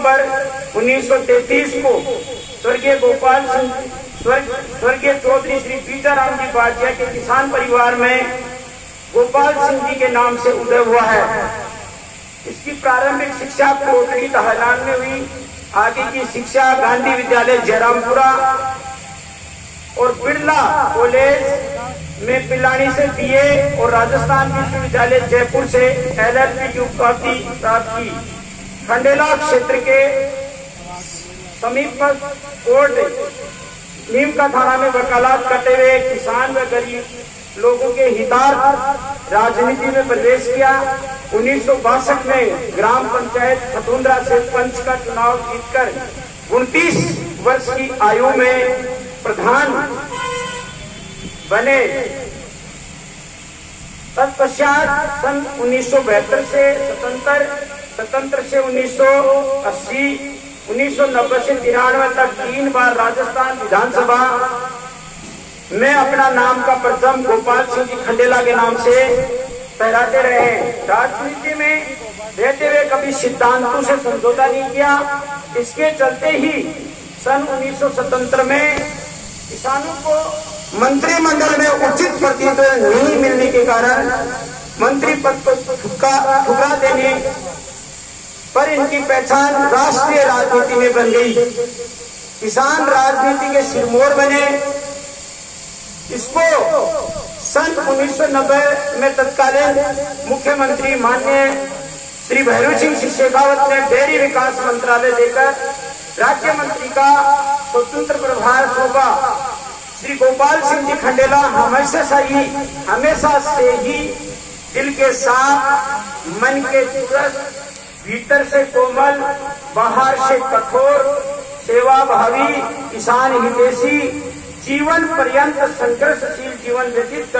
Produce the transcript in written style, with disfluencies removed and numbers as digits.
नवंबर 1933 को स्वर्गीय गोपाल सिंह स्वर्गीय चौधरी श्री पीताराम जी बाजिया के किसान परिवार में गोपाल सिंह जी के नाम से उदय हुआ है। इसकी प्रारंभिक शिक्षा कोटली तहलान में हुई। आगे की शिक्षा गांधी विद्यालय जयरामपुरा और बिड़ला कॉलेज में पिलानी से बीए और राजस्थान विश्वविद्यालय जयपुर से LLB की उपाधि प्राप्त की। खंडेला क्षेत्र के समीप ओड नीम का थाना में वकालत करते हुए किसान व गरीब लोगों के हितार्थ राजनीति में प्रवेश किया। 1962 में ग्राम पंचायत छतुन्द्रा से पंच का चुनाव जीतकर 29 वर्ष की आयु में प्रधान बने। तत्पश्चात सन 1972 से स्वतंत्र से 1980 1990 से 93 तक 3 बार राजस्थान विधानसभा में अपना नाम का परचम गोपाल सिंह जी खंडेला के नाम से फहराते रहे। राजनीति में रहते हुए कभी सिद्धांतों से समझौता नहीं किया। इसके चलते ही सन 1977 में किसानों को मंत्रिमंडल में उचित प्रतिनिधित्व नहीं मिलने के कारण मंत्री पद को ठुकरा देने पर इनकी पहचान राष्ट्रीय राजनीति में बन गई। किसान राजनीति के सिरमौर बने। इसको सन 1990 में तत्कालीन मुख्यमंत्री माननीय श्री भैरू सिंह शेखावत ने डेयरी विकास मंत्रालय देकर राज्य मंत्री का स्वतंत्र प्रभार सौंपा। श्री गोपाल सिंह जी खंडेला हमेशा से ही दिल के साफ, मन के चुस्त, भीतर से कोमल, बाहर से कठोर, सेवाभावी, किसान हितैषी, जीवन पर्यंत संघर्षशील जीवन व्यतीत कर